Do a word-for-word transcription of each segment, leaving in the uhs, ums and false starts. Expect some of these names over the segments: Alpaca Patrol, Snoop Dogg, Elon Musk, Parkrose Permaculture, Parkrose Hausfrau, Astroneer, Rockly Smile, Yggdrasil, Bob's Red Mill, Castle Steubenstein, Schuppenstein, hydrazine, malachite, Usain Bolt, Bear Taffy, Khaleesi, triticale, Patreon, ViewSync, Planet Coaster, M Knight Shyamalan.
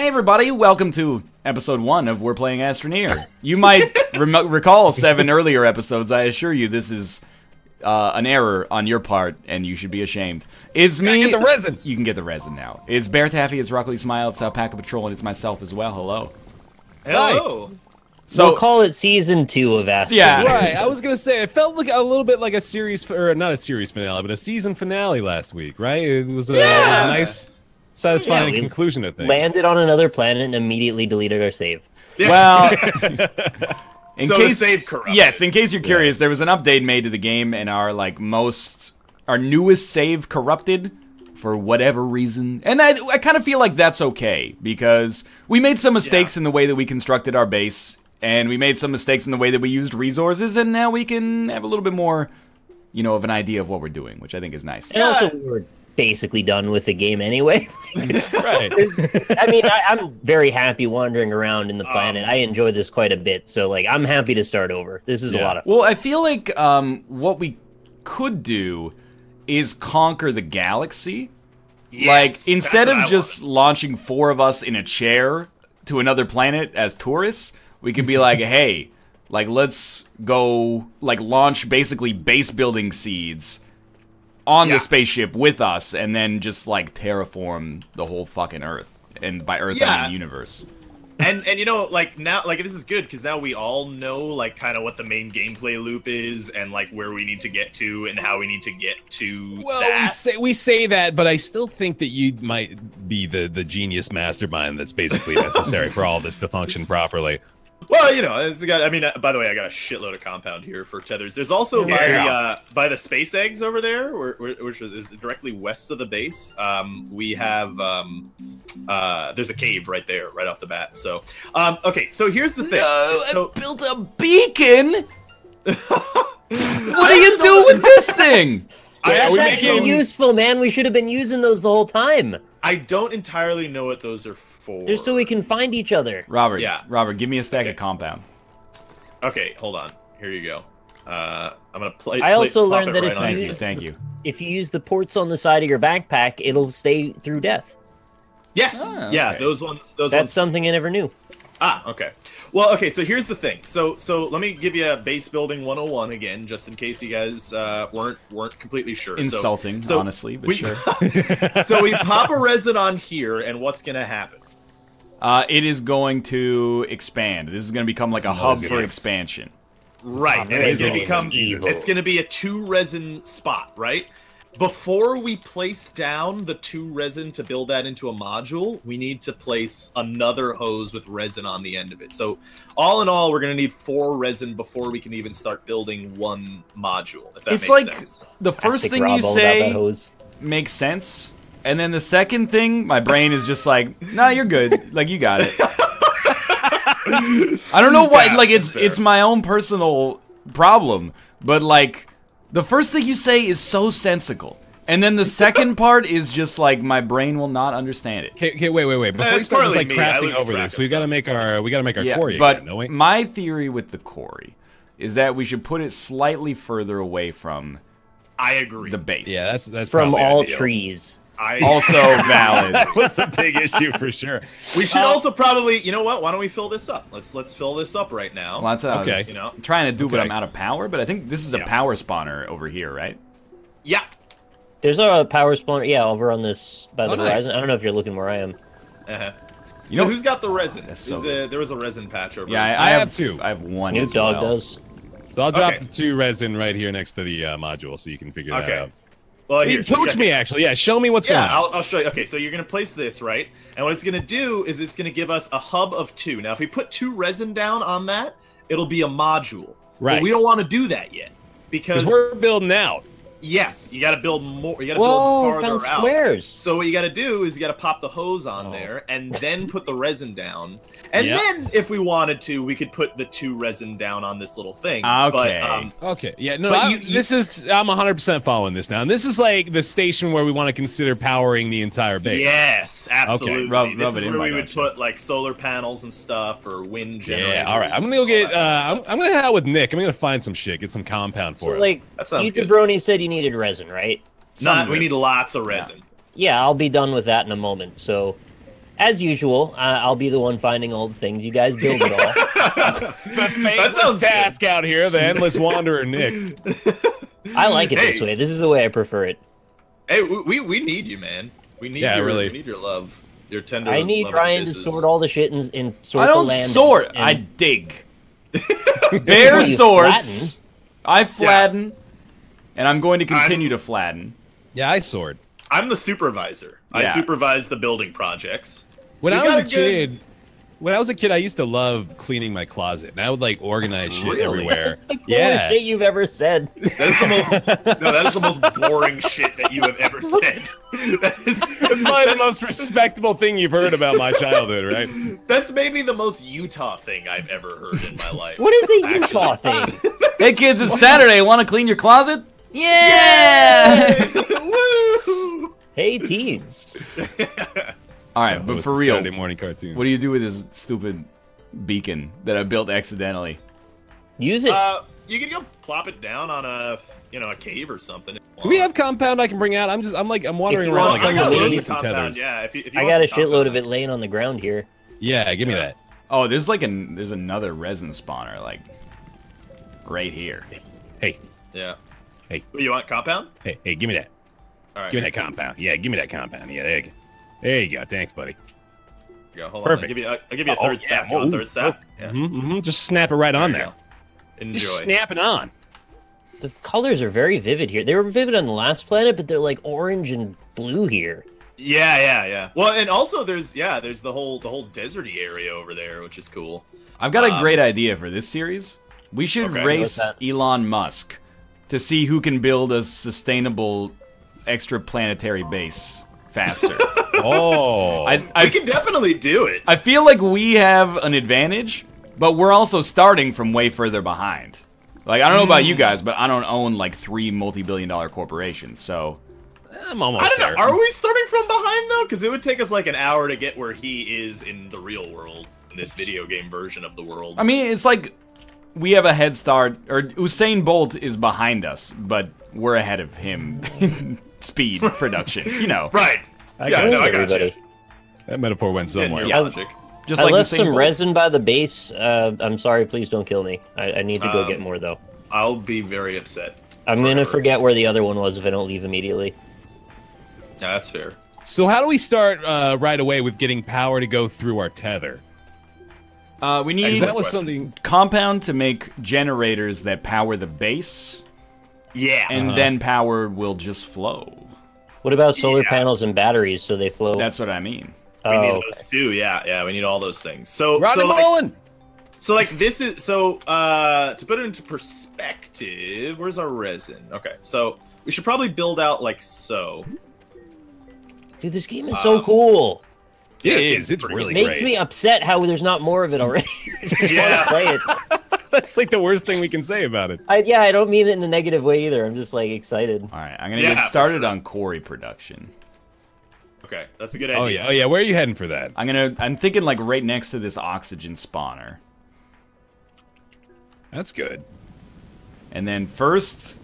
Hey everybody, welcome to episode one of We're Playing Astroneer. You might re recall seven earlier episodes. I assure you this is uh, an error on your part, and you should be ashamed. It's me. Get the resin. You can get the resin now. It's Bear Taffy, it's Rockly Smile, it's Alpaca Patrol, and it's myself as well. Hello. Hello. So we'll call it season two of Astroneer. Yeah. Right, I was going to say, it felt like a little bit like a series, or not a series finale, but a season finale last week, right? It was a, yeah. a nice... satisfying yeah, conclusion of things. Landed on another planet and immediately deleted our save. Well, in so case save corrupted. Yes, in case you're curious, yeah. There was an update made to the game, and our like most, our newest save corrupted for whatever reason. And I, I kind of feel like that's okay because we made some mistakes yeah. in the way that we constructed our base, and we made some mistakes in the way that we used resources, and now we can have a little bit more, you know, of an idea of what we're doing, which I think is nice. And yeah. also weird. Basically done with the game anyway. Right. I mean, I, I'm very happy wandering around in the planet. Um, I enjoy this quite a bit, so like I'm happy to start over. This is yeah. a lot of fun. Well, I feel like um, what we could do is conquer the galaxy. Yes, like instead of just launching four of us in a chair to another planet as tourists, we can be like, hey, like let's go like launch basically base building seeds on yeah. the spaceship with us, and then just like terraform the whole fucking Earth, and by Earth yeah. I mean universe. And and you know, like now, like this is good because now we all know like kind of what the main gameplay loop is, and like where we need to get to, and how we need to get to. Well, that. we say we say that, but I still think that you might be the the genius mastermind that's basically necessary for all this to function properly. Well, you know, it's got, I mean, uh, by the way, I got a shitload of compound here for tethers. There's also yeah. by, the, uh, by the space eggs over there, where, where, which is, is directly west of the base. Um, we have, um, uh, there's a cave right there, right off the bat. So, um, okay, so here's the thing. No, so, I built a beacon? What do you do with this thing? That's yeah, actually making... useful, man. We should have been using those the whole time. I don't entirely know what those are for. Just so we can find each other. Robert, yeah. Robert, give me a stack okay. of compound. Okay, hold on. Here you go. Uh, I'm gonna play. I also play, learned that right if you, use, thank you. If you use the ports on the side of your backpack, it'll stay through death. Yes. Ah, okay. Yeah, those ones. Those That's ones. something I never knew. Ah, okay. Well, okay. So here's the thing. So, so let me give you a base building one oh one again, just in case you guys uh, weren't weren't completely sure. Insulting, so, so honestly, but we, sure. So we pop a resin on here, and what's gonna happen? Uh, it is going to expand. This is going to become like a hub for expansion. Right. And it's going to become evil. It's going to be a two resin spot, right? Before we place down the two resin to build that into a module, we need to place another hose with resin on the end of it. So all in all, we're going to need four resin before we can even start building one module. If that it's makes like sense. The first thing Rob you say makes sense. And then the second thing, my brain is just like, nah, you're good. Like, you got it. I don't know why. Yeah, like, it's fair. It's my own personal problem. But, like, the first thing you say is so sensical. And then the second part is just, like, my brain will not understand it. Okay, okay wait, wait, wait. Before uh, we start, just, like, me, crafting over this, we've got to make our, we gotta make our yeah, quarry but again, don't we? My theory with the quarry is that we should put it slightly further away from I agree. the base. Yeah, that's, that's from all ideal. trees. I, also valid. That was the big issue for sure. We should uh, also probably, you know what? Why don't we fill this up? Let's let's fill this up right now. Well, that's what okay. I was, you know, I'm trying to do, okay. but I'm out of power. But I think this is a yeah. power spawner over here, right? Yeah. There's a power spawner, yeah, over on this by the oh, nice. horizon. I don't know if you're looking where I am. Uh huh. You so know who's got the resin? So a, there was a resin patch over. Yeah, I, I, I have two. I have one. Snoop Dogg well. does. So I'll drop okay. the two resin right here next to the uh, module, so you can figure okay. that out. Well, here, so coach me, it. actually. Yeah, show me what's yeah, going on. I'll, I'll show you. Okay, so you're going to place this, right? And what it's going to do is it's going to give us a hub of two. Now, if we put two resin down on that, it'll be a module. Right. But we don't want to do that yet. Because we're building out. Yes, you got to build more. You got to build farther out. Squares. So what you got to do is you got to pop the hose on oh. there and then put the resin down. And yep. then, if we wanted to, we could put the two resin down on this little thing. Okay. But, um, okay. Yeah. No. But you, you, this is. I'm one hundred percent following this now. And this is like the station where we want to consider powering the entire base. Yes, absolutely. Okay. Rub, this rub is it where we would action. put like solar panels and stuff or wind generators. Yeah. All right. I'm gonna go get. Uh, I'm, I'm gonna head out with Nick. I'm gonna find some shit. Get some compound for so, us. Like that sounds good. Jabroni said you needed resin, right? Not. We need lots of resin. Yeah. yeah. I'll be done with that in a moment. So. as usual, uh, I'll be the one finding all the things. You guys build it all. The faceless task good. Out here, the endless wanderer, Nick. I like it hey. This way. This is the way I prefer it. Hey, we we need you, man. We need yeah, you. Really. We need your love. Your tender. I need Ryan kisses. To sort all the shit and, and sort I don't the land. Sort. And... I dig. Bear sorts. Flatten. I flatten, yeah. and I'm going to continue I'm... to flatten. Yeah, I sort. I'm the supervisor. Yeah. I supervise the building projects. When we I was a good... kid, when I was a kid, I used to love cleaning my closet, and I would like organize shit really? Everywhere. That's the coolest yeah. shit you've ever said. That is the most. No, that is the most boring shit that you have ever said. That is that's probably the most respectable thing you've heard about my childhood, right? That's maybe the most Utah thing I've ever heard in my life. What is a actually. Utah thing? Hey kids, it's Saturday. Want to clean your closet? Yeah! Woo! Hey teens. All right, but for real, Saturday morning cartoon. What do you do with this stupid beacon that I built accidentally? Use it. Uh, you can go plop it down on a, you know, a cave or something. Do we have compound I can bring out? I'm just, I'm like, I'm wandering around. Like, I got a compound, yeah, if you, if you I got a shitload of it laying on the ground here. Yeah, give me yeah. that. Oh, there's like a, there's another resin spawner, like, right here. Hey. Yeah. Hey. You want compound? Hey, hey, give me that. All right. Give me that compound. Yeah, give me that compound. Yeah, there you go. There you go. Thanks, buddy. Go. Hold Perfect. On. I'll give you a, I'll give you a third oh, stack. Yeah. You want a third stack? Oh. Yeah. Mm-hmm, mm-hmm. Just snap it right there on there. Go. Enjoy. Just snap it on. The colors are very vivid here. They were vivid on the last planet, but they're like orange and blue here. Yeah, yeah, yeah. Well, and also there's yeah, there's the whole the whole deserty area over there, which is cool. I've got a um, great idea for this series. We should okay, race Elon Musk to see who can build a sustainable extraplanetary base faster. Oh, I, I we can definitely do it. I feel like we have an advantage, but we're also starting from way further behind. Like, I don't know about you guys, but I don't own like three multi-billion dollar corporations, so I'm almost I don't there. Know. Are we starting from behind though? Because it would take us like an hour to get where he is in the real world, in this video game version of the world. I mean, it's like we have a head start, or Usain Bolt is behind us, but we're ahead of him in speed production. You know, right? I yeah, no, I got you. That metaphor went somewhere. Yeah, logic. Just I like left some Bolt. Resin by the base. Uh, I'm sorry, please don't kill me. I, I need to go um, get more though. I'll be very upset. I'm forever. Gonna forget where the other one was if I don't leave immediately. Yeah, that's fair. So how do we start uh, right away with getting power to go through our tether? Uh, we need that was something compound to make generators that power the base. Yeah, and uh-huh. then power will just flow. What about solar yeah. panels and batteries so they flow? That's what I mean. We oh, need okay. those too. Yeah, yeah. We need all those things. So, so like, so like this is so uh, to put it into perspective. Where's our resin? Okay, so we should probably build out like so. Dude, this game is um, so cool. It, it is. It's really. It makes great. Me upset how there's not more of it already. Yeah. Play it. That's like the worst thing we can say about it. I, yeah, I don't mean it in a negative way either. I'm just like excited. All right, I'm gonna yeah, get started sure. on quarry production. Okay, that's a good idea. Oh yeah, oh yeah. Where are you heading for that? I'm gonna. I'm thinking like right next to this oxygen spawner. That's good. And then first,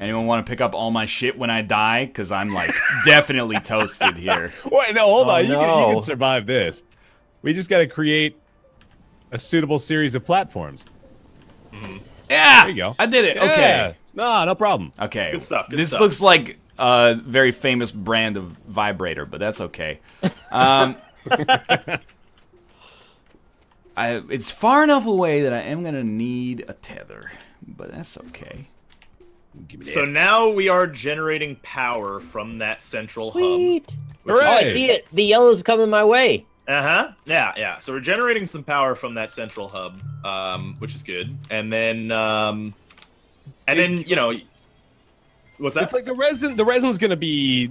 anyone want to pick up all my shit when I die? Because I'm like definitely toasted here. Wait, no, hold oh, on. You, no. Can, you can survive this. We just gotta create a suitable series of platforms. Mm-hmm. Yeah, there you go. I did it. Yeah. Okay. No, no problem. Okay. Good stuff. Good this stuff. Looks like a very famous brand of vibrator, but that's okay. Um, I, it's far enough away that I am going to need a tether, but that's okay. Give me that. So now we are generating power from that central Sweet. Hub. Which Hooray. Oh, I see it. The yellow's coming my way. Uh-huh. Yeah, yeah. So we're generating some power from that central hub, um, which is good. And then... Um, And then, you know, what's that? It's like the resin, the resin's going to be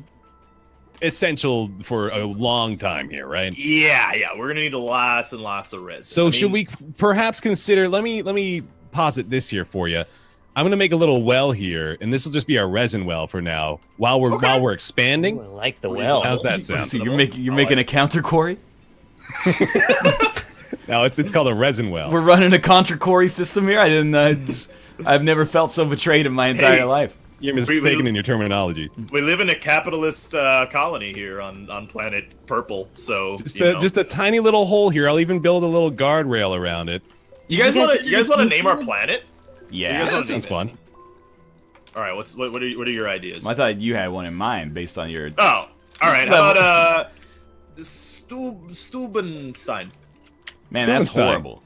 essential for a long time here, right? Yeah, yeah. We're going to need lots and lots of resin. So I mean, should we perhaps consider, let me, let me posit this here for you. I'm going to make a little well here, and this will just be our resin well for now while we're, okay. while we're expanding. Ooh, I like the well. How's that sound? So you're making, you're making a counter quarry? No, it's, it's called a resin well. We're running a contra quarry system here. I didn't know. I've never felt so betrayed in my entire hey, life. You're mistaken we, in your terminology. We live in a capitalist uh, colony here on, on planet Purple, so just a, just a tiny little hole here. I'll even build a little guardrail around it. You guys want to? You guys want to name our planet? Yeah, that sounds fun. All right, what's what? What are what are your ideas? I thought you had one in mind based on your. Oh, all right. How about uh, Stub Steubenstein? Man, that's horrible.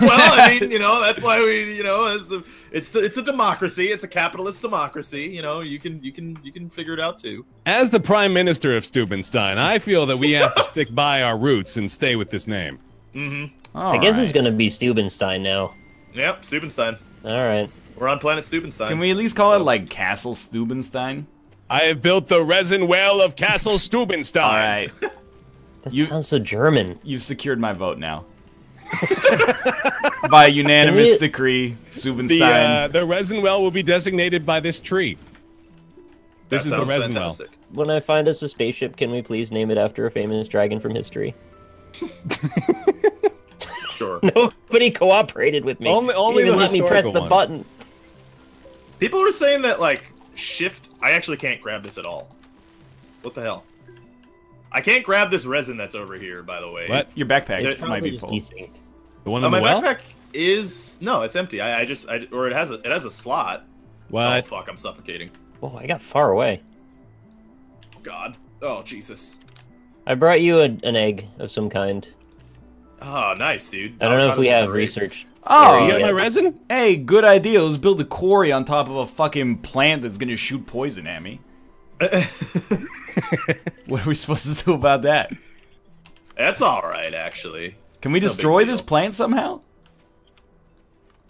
Well, I mean, you know, that's why we, you know, it's a, it's, the, it's a democracy. It's a capitalist democracy. You know, you can, you can, you can figure it out too. As the Prime Minister of Steubenstein, I feel that we have to stick by our roots and stay with this name. Mm-hmm. I guess right. It's gonna be Steubenstein now. Yep, Steubenstein. All right, we're on planet Steubenstein. Can we at least call so. it like Castle Steubenstein? I have built the resin well of Castle Steubenstein. All right. That you, sounds so German. You've secured my vote now. By unanimous we, decree, Steubenstein. The, uh, the resin well will be designated by this tree. This that is the resin fantastic. well. When I find us a spaceship, can we please name it after a famous dragon from history? Sure. Nobody cooperated with me. Only, only the let me press ones. the button. People were saying that like shift. I actually can't grab this at all. What the hell? I can't grab this resin that's over here, by the way. What? Your backpack might be full. The one on the well? My backpack is... No, it's empty. I, I just... I, or it has, a, it has a slot. What? Oh, fuck. I'm suffocating. Oh, I got far away. Oh, God. Oh, Jesus. I brought you a, an egg of some kind. Oh, nice, dude. I don't know if we have research. Oh, you got my resin? Hey, good idea. Let's build a quarry on top of a fucking plant that's going to shoot poison at me. What are we supposed to do about that? That's all right, actually. Can we That's destroy no this plant somehow?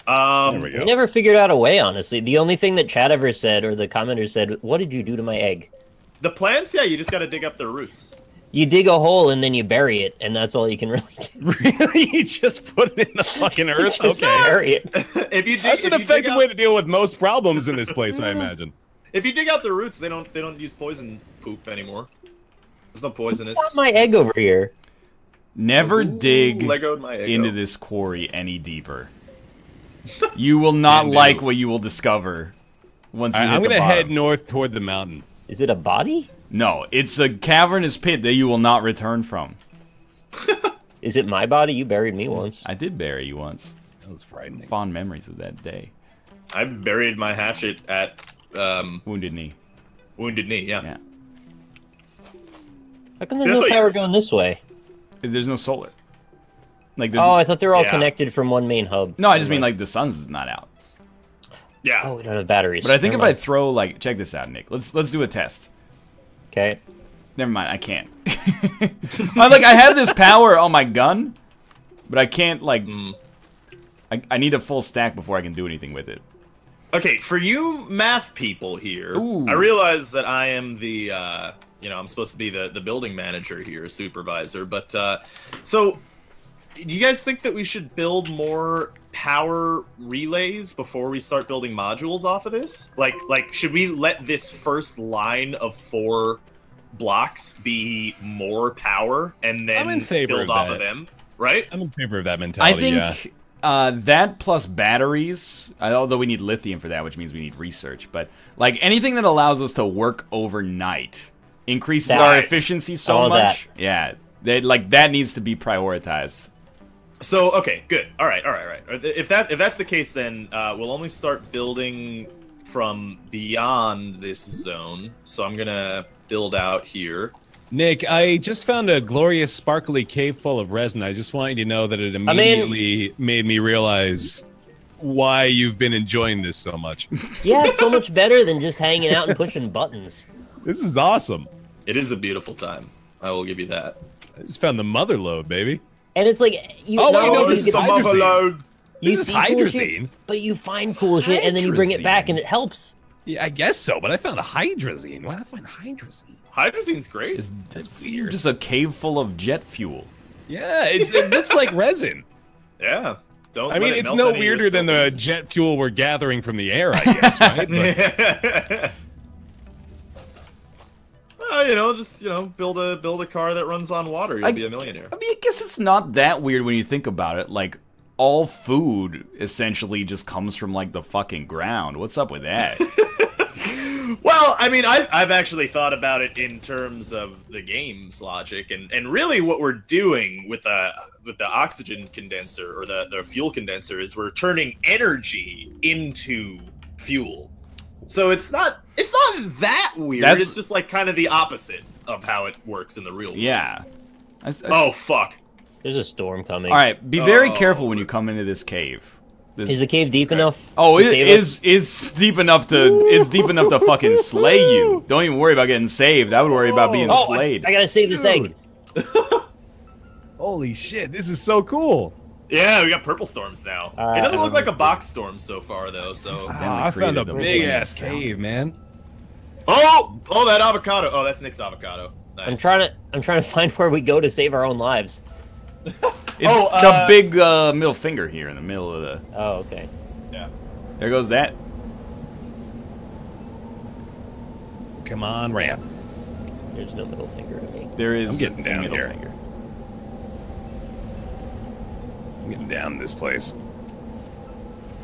Um, we, we never figured out a way, honestly. The only thing that Chad ever said, or the commenter said, "What did you do to my egg?" The plants, yeah, you just got to dig up their roots. You dig a hole and then you bury it, and that's all you can really do. Really? You just put it in the fucking earth? Just okay. Bury it. if you dig, That's if an effective out... way to deal with most problems in this place, I imagine. If you dig out the roots, they don't they don't use poison poop anymore. There's no poisonous. What's my egg over here? Never Ooh, dig my egg into this quarry any deeper. You will not like what you will discover once you right, hit I'm the gonna bottom. head north toward the mountain. Is it a body? No, it's a cavernous pit that you will not return from. Is it my body? You buried me once. I did bury you once. That was frightening. Fond memories of that day. I buried my hatchet at Um, Wounded Knee. Wounded Knee, yeah. yeah. How come there's so no power going this way? There's no solar. Like there's Oh, no... I thought they were all yeah. connected from one main hub. No, I just mean like the sun's not out. Yeah. Oh, we don't have batteries. But I think Never if mind. I throw like, check this out, Nick. Let's let's do a test. Okay. Never mind, I can't. I like I have this power on my gun, but I can't like. Mm. I I need a full stack before I can do anything with it. Okay, for you math people here, Ooh. I realize that I am the, uh, you know, I'm supposed to be the, the building manager here, supervisor, but, uh, so, do you guys think that we should build more power relays before we start building modules off of this? Like, like, should we let this first line of four blocks be more power and then I'm in favor build of off that. of them, right? I'm in favor of that mentality, I think yeah. Uh, that plus batteries, although we need lithium for that, which means we need research, but like anything that allows us to work overnight increases that, our efficiency so all much. That. Yeah, they, like that needs to be prioritized. So, okay, good. All right, all right, all right. If, that, if that's the case, then uh, we'll only start building from beyond this zone. So I'm going to build out here. Nick, I just found a glorious, sparkly cave full of resin. I just want you to know that it immediately I mean, made me realize why you've been enjoying this so much. Yeah, it's so much better than just hanging out and pushing buttons. This is awesome. It is a beautiful time. I will give you that. I just found the mother load, baby. And it's like... You, oh, wait, no, this is mother load. This is hydrazine. But you find cool hydrazine. shit, and then you bring it back, and it helps. Yeah, I guess so, but I found a hydrazine. Why did I find hydrazine? Hydrazine's great. It's, That's it's weird. Just a cave full of jet fuel. Yeah, it's, it looks like resin. Yeah. Don't I mean, it it's no weirder than the jet fuel we're gathering from the air, I guess, right? But... Well, you know, just, you know, build a, build a car that runs on water. You'll I, be a millionaire. I mean, I guess it's not that weird when you think about it. Like, all food essentially just comes from like the fucking ground. What's up with that? Well, I mean, I've, I've actually thought about it in terms of the game's logic, and, and really what we're doing with the with the oxygen condenser, or the, the fuel condenser, is we're turning energy into fuel. So it's not it's not that weird. That's... It's just like kind of the opposite of how it works in the real world. Yeah. I, I... Oh, fuck. There's a storm coming. All right, be very oh. careful when you come into this cave. This... Is the cave deep okay. enough? Oh, it is. It's deep enough to. It's deep enough to fucking slay you. Don't even worry about getting saved. I would worry about being oh, slayed. I, I gotta save this egg. Holy shit! This is so cool. Yeah, we got purple storms now. Uh, it doesn't look like a box storm so far though. So ah, I found a big ass cave, man. Oh, oh, that avocado. Oh, that's Nick's avocado. Nice. I'm trying to. I'm trying to find where we go to save our own lives. It's oh, the uh, big uh, middle finger here in the middle of the... Oh, okay. Yeah. There goes that. Come on, ramp. There's no middle finger to me. There is. I'm getting down middle here. Finger. I'm getting down this place.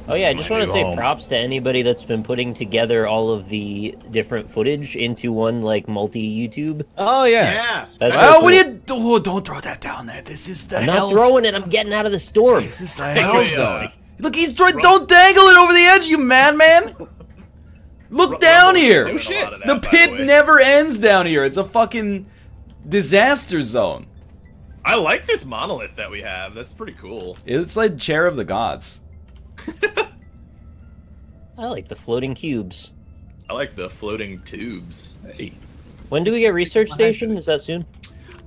Oh, this yeah, I just want to say home. props to anybody that's been putting together all of the different footage into one, like, multi-YouTube. Oh, yeah. Yeah. That's well, what do you... Oh, don't throw that down there. This is the I'm hell... I'm not throwing it. I'm getting out of the storm. This is the hell zone. Look, he's... Don't dangle it over the edge, you madman. Look R down R here. No shit. That, the pit the never ends down here. It's a fucking disaster zone. I like this monolith that we have. That's pretty cool. It's like Chair of the Gods. I like the floating cubes. I like the floating tubes. Hey. When do we get research station? Is that soon?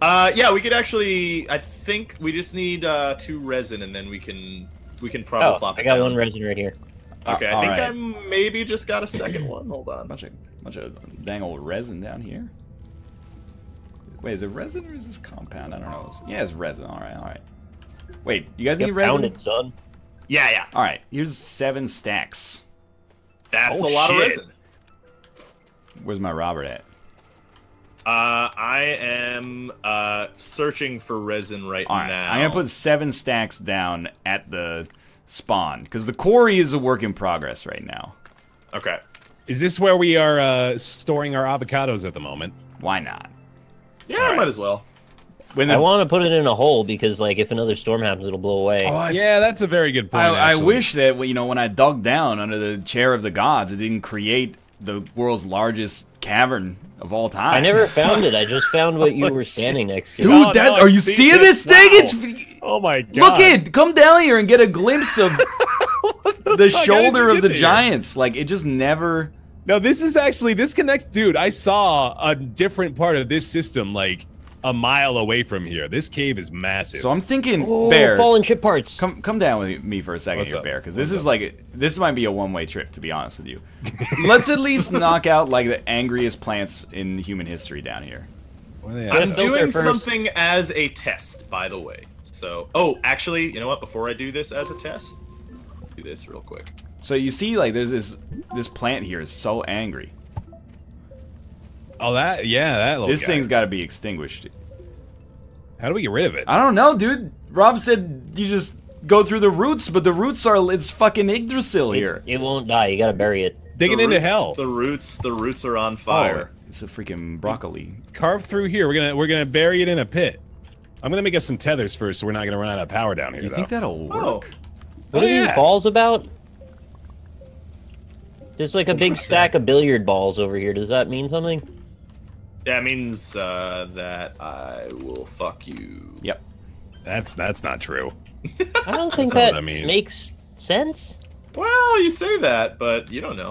Uh, yeah, we could actually. I think we just need uh, two resin, and then we can we can probably. Oh, plop I got it down. one resin right here. Okay, uh, I think right. I maybe just got a second one. Hold on. Bunch of bunch of dang old resin down here. Wait, is it resin or is this compound? I don't know. It's, yeah, it's resin. All right, all right. Wait, you guys you need resin? Found it, son. Yeah, yeah. All right, here's seven stacks. That's oh, a lot shit. of resin. Where's my Robert at? Uh, I am uh searching for resin right, All right. now. I'm gonna put seven stacks down at the spawn because the quarry is a work in progress right now. Okay. Is this where we are uh, storing our avocados at the moment? Why not? Yeah, All I right. might as well. When the... I want to put it in a hole because, like, if another storm happens, it'll blow away. Oh, yeah, that's a very good point. I, I wish that, you know, when I dug down under the Chair of the Gods, it didn't create the world's largest cavern of all time. I never found it. I just found what you were standing next to. Dude, oh, that, no, are you seeing this thing? Wow. It's... Oh, my God. Look it. Come down here and get a glimpse of the, the shoulder of the giants. Here? Like, it just never... No, this is actually... This connects... Dude, I saw a different part of this system, like... a mile away from here. This cave is massive. So I'm thinking, oh, Bear, fallen ship parts. Come, come down with me for a second What's here, up? Bear, because this What's is up? like a, this might be a one-way trip, to be honest with you. Let's at least knock out like the angriest plants in human history down here. I'm doing first. something as a test, by the way. So, oh, actually, you know what? Before I do this as a test, I'll do this real quick. So you see, like, there's this this plant here is so angry. Oh, that, yeah, that little This guy. thing's got to be extinguished. How do we get rid of it? I don't know, dude. Rob said you just go through the roots, but the roots are, it's fucking Yggdrasil it, here. It won't die. You got to bury it. Dig the it roots, into hell. The roots, the roots are on fire. Oh, it's a freaking broccoli. Carve through here. We're going to, we're going to bury it in a pit. I'm going to make us some tethers first so we're not going to run out of power down here, Do you though. think that'll work? Oh. What oh, are yeah. these balls about? There's like a big stack of billiard balls over here. Does that mean something? That means uh, that I will fuck you. Yep. That's that's not true. I don't think that, that makes sense. Well, you say that, but you don't know.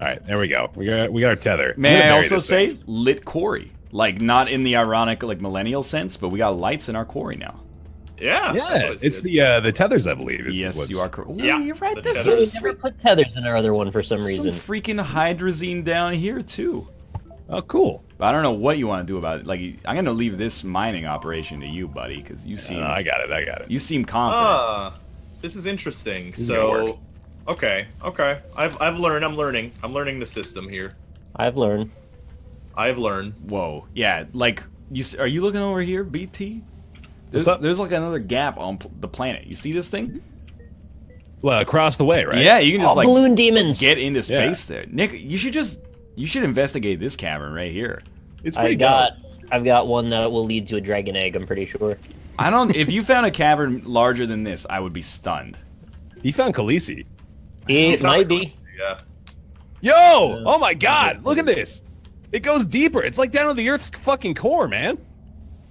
All right, there we go. We got we got our tether. May I also say thing. lit quarry, like not in the ironic like millennial sense, but we got lights in our quarry now. Yeah. Yeah. It's good. the uh, the tethers, I believe. Is yes, what's... you are correct. Ooh, yeah. You're right. There's so we never put tethers in our other one for some reason. Some freaking hydrazine down here too. Oh, cool. I don't know what you want to do about it. Like, I'm gonna leave this mining operation to you, buddy, because you seem. Uh, I got it. I got it. You seem confident. Uh, this is interesting. This so, okay, okay. I've I've learned. I'm learning. I'm learning the system here. I've learned. I've learned. Whoa. Yeah. Like, you are you looking over here, B T? There's, there's like another gap on the planet. You see this thing? well, across the way, right? Yeah, you can just oh, like balloon demons get into space yeah. there. Nick, you should just you should investigate this cavern right here. It's pretty I got dope. I've got one that will lead to a dragon egg. I'm pretty sure. I don't. If you found a cavern larger than this, I would be stunned. He found Khaleesi. It might be. Yeah. Yo! Oh my God! Look at this. It goes deeper. It's like down to the Earth's fucking core, man.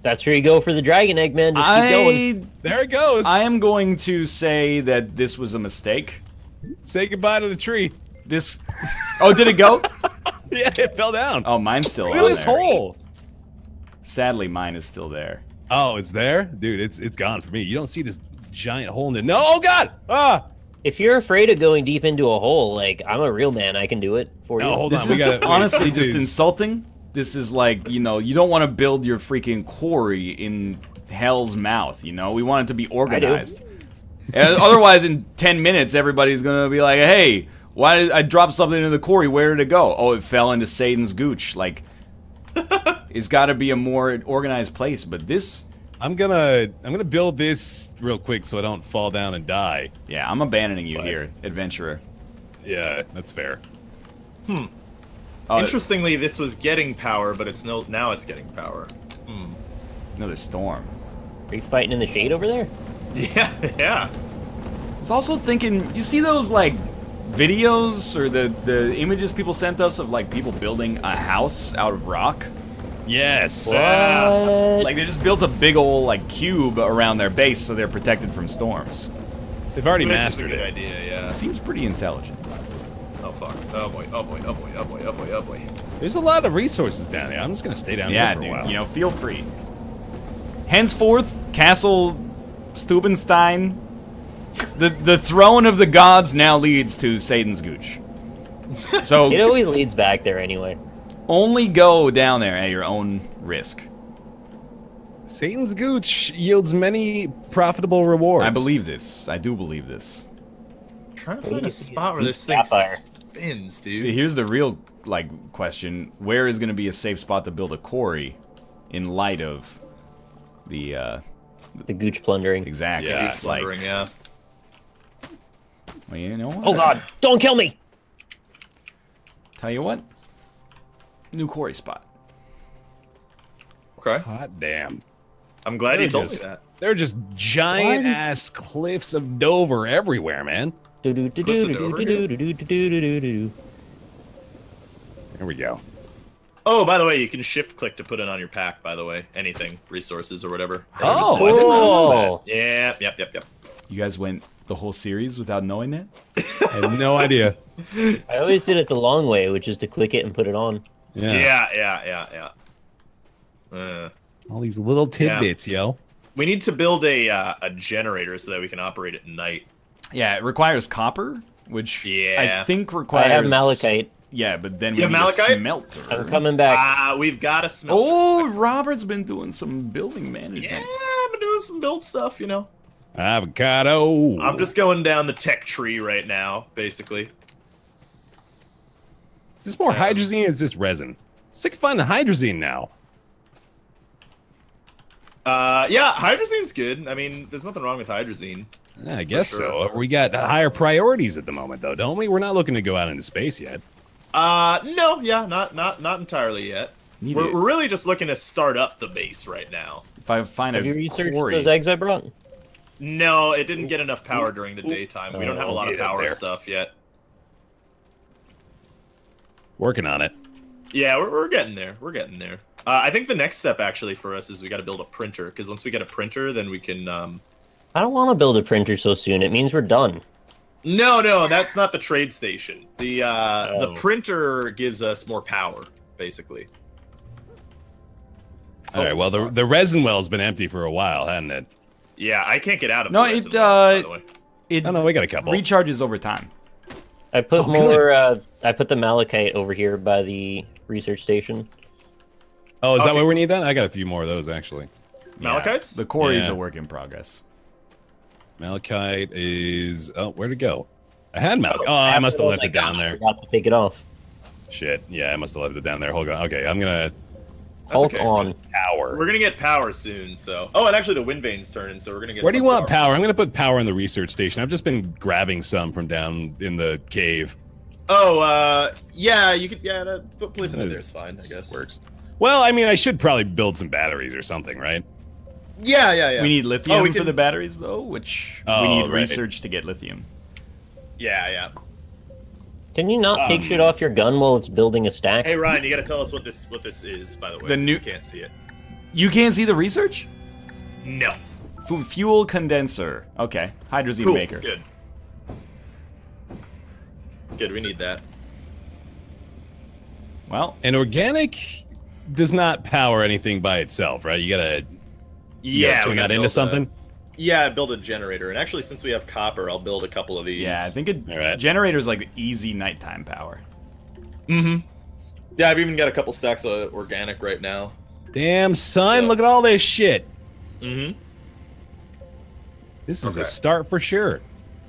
That's where you go for the dragon egg, man. Just I, keep going. There it goes. I am going to say that this was a mistake. Say goodbye to the tree. This. Oh, did it go? Yeah, it fell down. Oh, mine's still Look on this there. hole. Sadly, mine is still there. Oh, it's there, dude. It's it's gone for me. You don't see this giant hole in it. No, oh God! Ah. If you're afraid of going deep into a hole, like I'm a real man, I can do it for no, you. Hold this on, is we gotta, honestly just insulting. This is like, you know, you don't want to build your freaking quarry in hell's mouth. You know, we want it to be organized. Otherwise, in ten minutes, everybody's gonna be like, "Hey, why did I drop something into the quarry? Where did it go? Oh, it fell into Satan's gooch." Like, it's got to be a more organized place. But this. I'm gonna I'm gonna build this real quick so I don't fall down and die. Yeah, I'm abandoning you but, here, adventurer. Yeah, that's fair. Hmm. Uh, Interestingly, this was getting power, but it's no now it's getting power. Hmm. Another storm. Are you fighting in the shade over there? Yeah, yeah. I was also thinking, you see those like videos or the the images people sent us of like people building a house out of rock? Yes. Uh, like they just built a big old like cube around their base, so they're protected from storms. They've already Which mastered it. Idea, yeah. It seems pretty intelligent. Oh fuck! Oh boy! Oh boy! Oh boy! Oh boy! Oh boy! Oh boy! There's a lot of resources down here. I'm just gonna stay down yeah, here for dude, a while. Yeah, dude. You know, feel free. Henceforth, Castle Steubenstein, the the throne of the gods now leads to Satan's gooch. So it always leads back there anyway. Only go down there at your own risk. Satan's gooch yields many profitable rewards. I believe this. I do believe this. I'm trying to find a spot where this thing spins, dude. Here's the real like question: where is going to be a safe spot to build a quarry, in light of the uh, the gooch plundering? Exactly. Yeah. Gooch plundering, like, yeah. Well, you know what? Oh God! Don't kill me. Tell you what. New quarry spot. Okay. Hot damn. I'm glad you told me that. There are just giant ass cliffs of Dover everywhere, man. Do do do do do do do do do do. There we go. Oh, by the way, you can shift click to put it on your pack. By the way, anything, resources or whatever. Oh, cool. Yep, yep, yep, yep. You guys went the whole series without knowing it? I have no idea. I always did it the long way, which is to click it and put it on. Yeah, yeah, yeah, yeah. yeah. Uh, All these little tidbits, yeah. yo. We need to build a uh, a generator so that we can operate at night. Yeah, it requires copper, which yeah. I think requires... I have malachite. Yeah, but then you we have need malachite? a smelter. I'm coming back. Ah, uh, we've got a smelter. Oh, Robert's been doing some building management. Yeah, I've been doing some build stuff, you know. Avocado. I'm just going down the tech tree right now, basically. Is this more um, hydrazine or is this resin? Sick of finding hydrazine now. Uh, yeah, hydrazine's good. I mean, there's nothing wrong with hydrazine. Yeah, I guess sure. so. We got higher priorities at the moment, though, don't we? We're not looking to go out into space yet. Uh, no, yeah, not not not entirely yet. We're, we're really just looking to start up the base right now. If I find Have a you researched quarry. those eggs I brought? No, it didn't get enough power during the daytime. We don't have a lot of power stuff yet. Working on it. Yeah, we're, we're getting there. We're getting there. Uh, I think the next step, actually, for us is we got to build a printer. Because once we get a printer, then we can... Um... I don't want to build a printer so soon. It means we're done. No, no, that's not the trade station. The, uh, oh. the printer gives us more power, basically. All oh, right, well, the, the resin well's been empty for a while, hasn't it? Yeah, I can't get out of it. No, it, uh, by the way. it. Oh, no, we got a couple. Recharges over time. I put oh, more. Uh, I put the malachite over here by the research station. Oh, is okay. that where we need that? I got a few more of those actually. Malachites? Yeah. The quarry is yeah. a work in progress. Malachite is. Oh, where'd it go? I had malachite. Oh, oh I must have left it down God, there. I forgot to take it off. Shit. Yeah, I must have left it down there. Hold on. Okay, I'm gonna Hold okay. on power. We're gonna get power soon, so. Oh, and actually the wind vane's turning, so we're gonna get. Where do you want power? power? I'm gonna put power in the research station. I've just been grabbing some from down in the cave. Oh, uh, yeah, you could, yeah, that, put place in there is fine, I guess. Works. Well, I mean, I should probably build some batteries or something, right? Yeah, yeah, yeah. We need lithium oh, we for can... the batteries, though, which oh, we need right. research to get lithium. Yeah, yeah. Can you not um, take shit off your gun while it's building a stack? Hey Ryan, you gotta tell us what this what this is, by the way. The new you can't see it. You can't see the research? No. F fuel condenser. Okay. Hydrazine cool. maker. Good. Good. We need that. Well, and organic does not power anything by itself, right? You gotta you yeah turn that into something. A... Yeah, build a generator, and actually, since we have copper, I'll build a couple of these. Yeah, I think a right. generator is like easy nighttime power. Mm-hmm. Yeah, I've even got a couple stacks of organic right now. Damn, son, so. Look at all this shit. Mm-hmm. This is okay. a start for sure.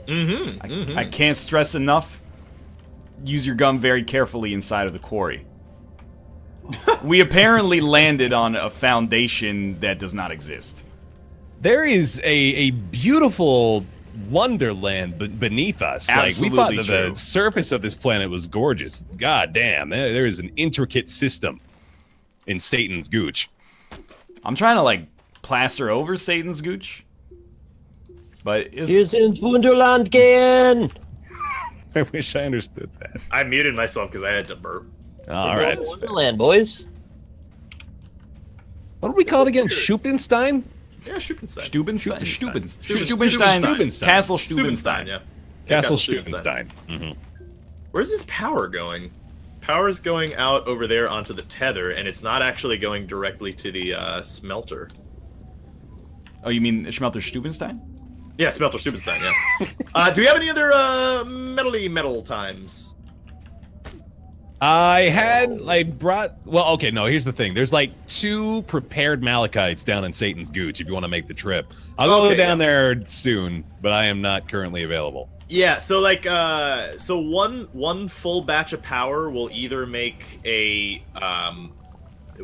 Mm-hmm. I, mm-hmm. I can't stress enough. Use your gum very carefully inside of the quarry. We apparently landed on a foundation that does not exist. There is a, a beautiful wonderland b beneath us. Absolutely like, we thought that true. the surface of this planet was gorgeous. God damn, there, there is an intricate system in Satan's gooch. I'm trying to, like, plaster over Satan's gooch. But it's... Here's in Wunderland again! I wish I understood that. I muted myself because I had to burp. All right. Wonderland, boys. What do we call it again? Schuppenstein? Yeah, Schuppenstein. Steubenstein. Steubenstein. Steubenstein. Castle Steubenstein. Yeah. Castle Steubenstein. Mm-hmm. Where's this power going? Power's going out over there onto the tether, and it's not actually going directly to the uh, smelter. Oh, you mean Schmelter Steubenstein? Yeah, Smelter Steubenstein. Yeah. uh, do we have any other uh, metally metal times? I had, I brought, well, okay, no, here's the thing. There's like two prepared malachites down in Satan's Gooch if you want to make the trip. I'll okay, go down yeah. there soon, but I am not currently available. Yeah, so like, uh, so one one full batch of power will either make a, um,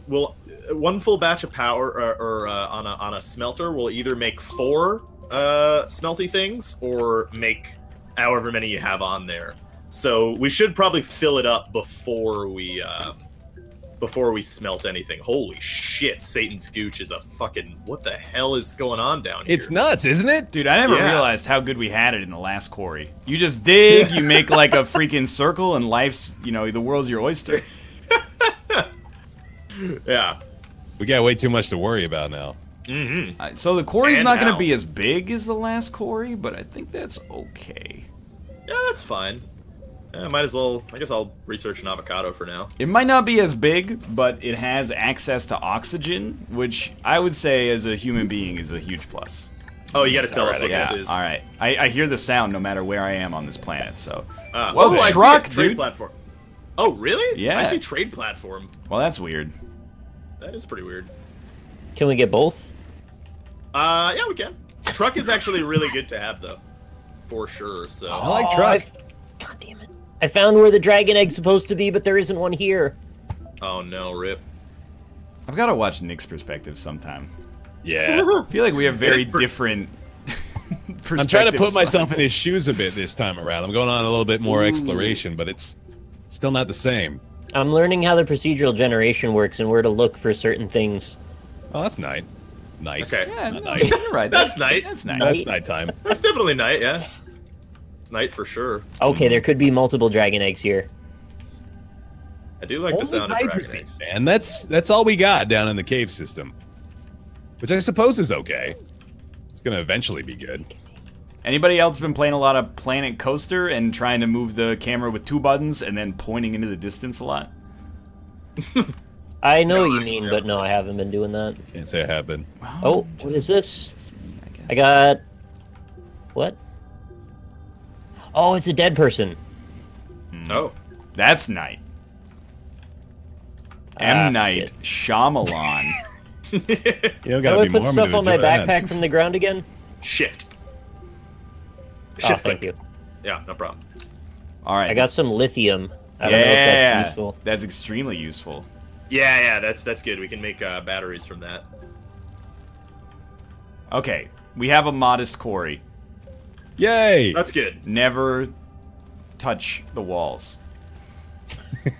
will, one full batch of power or, or uh, on, a, on a smelter will either make four uh, smelty things or make however many you have on there. So we should probably fill it up before we, uh, before we smelt anything. Holy shit, Satan's Gooch is a fucking... What the hell is going on down here? It's nuts, isn't it? Dude, I never yeah. realized how good we had it in the last quarry. You just dig, yeah. you make like a freaking circle, and life's, you know, the world's your oyster. Yeah. We got way too much to worry about now. Mm-hmm. Uh, so the quarry's and not going to be as big as the last quarry, but I think that's okay. Yeah, that's fine. I might as well, I guess I'll research an avocado for now. It might not be as big, but it has access to oxygen, which I would say as a human being is a huge plus. Oh, you gotta tell us what this is. Alright, I, I hear the sound no matter where I am on this planet, so. Uh, Whoa, I truck, see a trade platform. Oh, really? Yeah. I see trade platform. Well, that's weird. That is pretty weird. Can we get both? Uh, yeah, we can. Truck is actually really good to have, though. For sure, so. I like truck. God damn it. I found where the dragon egg's supposed to be, but there isn't one here. Oh no, rip. I've got to watch Nick's perspective sometime. Yeah. I feel like we have very different perspectives. I'm trying to put myself in his shoes a bit this time around. I'm going on a little bit more Ooh. exploration, but it's still not the same. I'm learning how the procedural generation works and where to look for certain things. Oh, that's nice. Nice. Okay. Yeah, no, night. You're right. That's, that's night. That's night. That's nighttime. That's definitely night, yeah. Night for sure. Okay, there could be multiple dragon eggs here. I do like Only the sound of dragon eggs. And that's that's all we got down in the cave system, which I suppose is okay. It's gonna eventually be good. Anybody else been playing a lot of Planet Coaster and trying to move the camera with two buttons and then pointing into the distance a lot? I know no, what you mean, yeah. but no, I haven't been doing that. Can't say I have been. Well, oh, just, what is this? Me, I, guess. I got what? Oh, it's a dead person. Mm. Oh. That's Knight. Ah, M Knight Shyamalan. You don't gotta be Mormon to enjoy that. Can I put stuff on my backpack from the ground again? Shift. Shift. Oh, thank you. Yeah, no problem. All right. I got some lithium. I don't yeah, know if that's useful. That's extremely useful. Yeah, yeah, that's that's good. We can make uh, batteries from that. Okay, we have a modest quarry. Yay! That's good. Never touch the walls.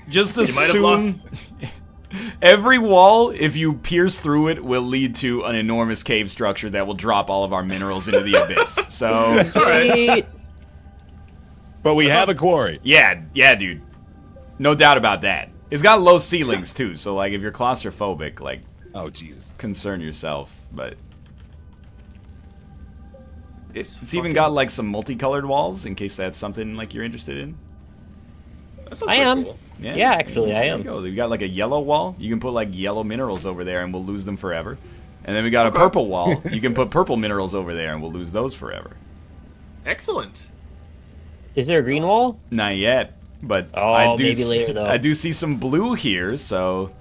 Just assume... You might have lost... Every wall, if you pierce through it, will lead to an enormous cave structure that will drop all of our minerals into the abyss. So, right. But we have a quarry. Yeah, yeah, dude. No doubt about that. It's got low ceilings too, so like if you're claustrophobic, like oh Jesus, concern yourself. But it's, it's even got like some multicolored walls in case that's something like you're interested in. I am. Cool. Yeah, yeah, actually, yeah, I am. You go. We've got like a yellow wall. You can put like yellow minerals over there, and we'll lose them forever. And then we got okay. a purple wall. You can put purple minerals over there, and we'll lose those forever. Excellent. Is there a green wall? Not yet, but oh, I do. Maybe later, though. I do see some blue here. So,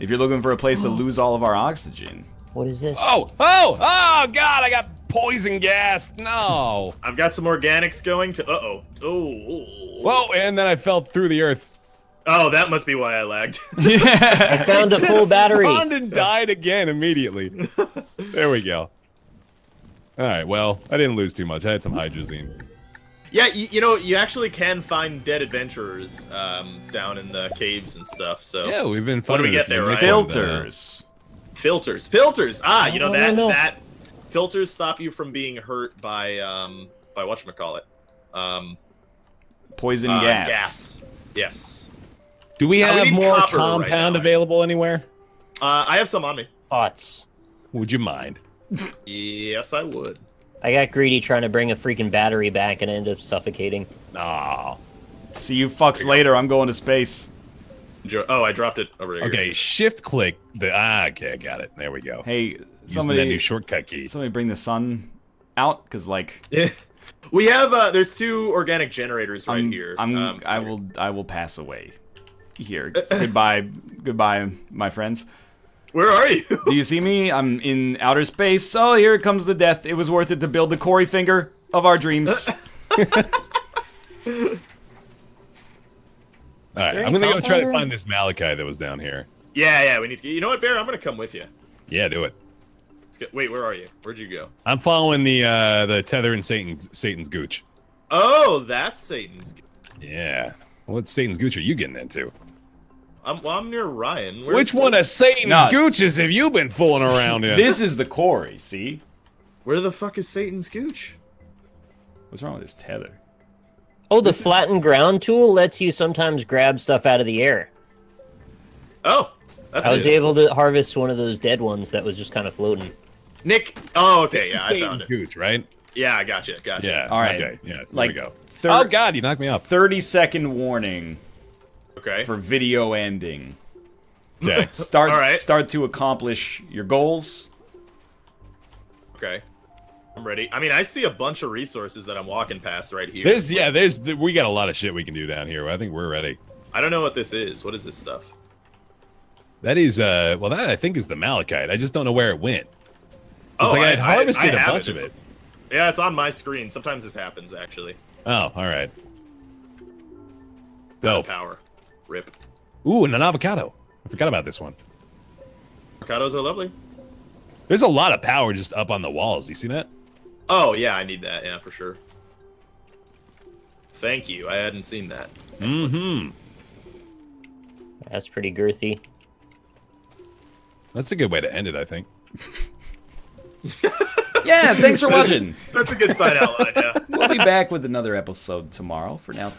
if you're looking for a place to lose all of our oxygen, what is this? Oh, oh, oh, God! I got poison gas. No. I've got some organics going to. Uh oh. Oh. Whoa, and then I fell through the earth. Oh, that must be why I lagged. I found a full battery. I spawned and died again immediately. There we go. All right, well, I didn't lose too much. I had some hydrazine. Yeah, you, you know, you actually can find dead adventurers um, down in the caves and stuff. So yeah, we've been finding what do we get there, right? Filters. Filters. Filters. Ah, you know, that, know. that filters stop you from being hurt by, um, by whatchamacallit. Um... Poison uh, gas. Gas. Yes. Do we now have we more compound right now, available right? anywhere? Uh, I have some on me. Pots. Would you mind? Yes, I would. I got greedy trying to bring a freaking battery back and I ended up suffocating. Aw. Oh. See you fucks you later. Go. I'm going to space. Oh, I dropped it over here. Okay, shift click. The ah, okay, I got it. There we go. Hey, using somebody. That new shortcut key. Somebody bring the sun out, because like. Yeah. We have uh, there's two organic generators right I'm, here. I'm, um, I will I will pass away. Here, goodbye, goodbye, my friends. Where are you? Do you see me? I'm in outer space. Oh, here comes the death. It was worth it to build the Cory finger of our dreams. All right, I'm gonna go try to find this Malachi that was down here. Yeah, yeah, we need to. You know what, Bear? I'm gonna come with you. Yeah, do it. Wait, where are you? Where'd you go? I'm following the uh, the tether and Satan's Satan's gooch. Oh, that's Satan's. Yeah. What Satan's gooch are you getting into? I'm well, I'm near Ryan. Where's Which one the... of Satan's nah. gooches have you been fooling around in? This is the quarry. See? Where the fuck is Satan's gooch? What's wrong with this tether? Oh, the this flattened is... ground tool lets you sometimes grab stuff out of the air. Oh. That's I was it. able to harvest one of those dead ones that was just kind of floating. Nick! Oh, okay, yeah, I found it. Gooch, right? Yeah, I gotcha, gotcha. Yeah, all right. Okay. Yeah, so like, there we go. Oh, God, you knocked me off. thirty second warning. Okay. For video ending. Okay. Start, all right. Start to accomplish your goals. Okay. I'm ready. I mean, I see a bunch of resources that I'm walking past right here. This, yeah, there's, we got a lot of shit we can do down here. I think we're ready. I don't know what this is. What is this stuff? That is, uh, well, that I think is the malachite. I just don't know where it went. Oh, like I had harvested I, I a bunch it. of it. Yeah, it's on my screen. Sometimes this happens, actually. Oh, all right. Dope. Power. Rip. Ooh, and an avocado. I forgot about this one. Avocados are lovely. There's a lot of power just up on the walls. You see that? Oh, yeah, I need that. Yeah, for sure. Thank you. I hadn't seen that. Mm-hmm. That's pretty girthy. That's a good way to end it, I think. Yeah, thanks for watching. That's a good sign out line, yeah. We'll be back with another episode tomorrow. For now,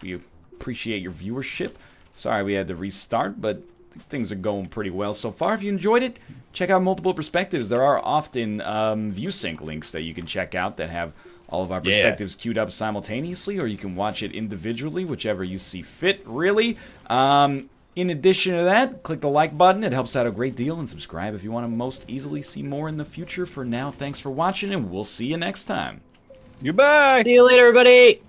we appreciate your viewership. Sorry we had to restart, but things are going pretty well so far. If you enjoyed it, check out Multiple Perspectives. There are often um, ViewSync links that you can check out that have all of our perspectives yeah. queued up simultaneously, or you can watch it individually, whichever you see fit, really. Um... In addition to that, click the like button. It helps out a great deal. And subscribe if you want to most easily see more in the future. For now, thanks for watching, and we'll see you next time. Goodbye. See you later, everybody.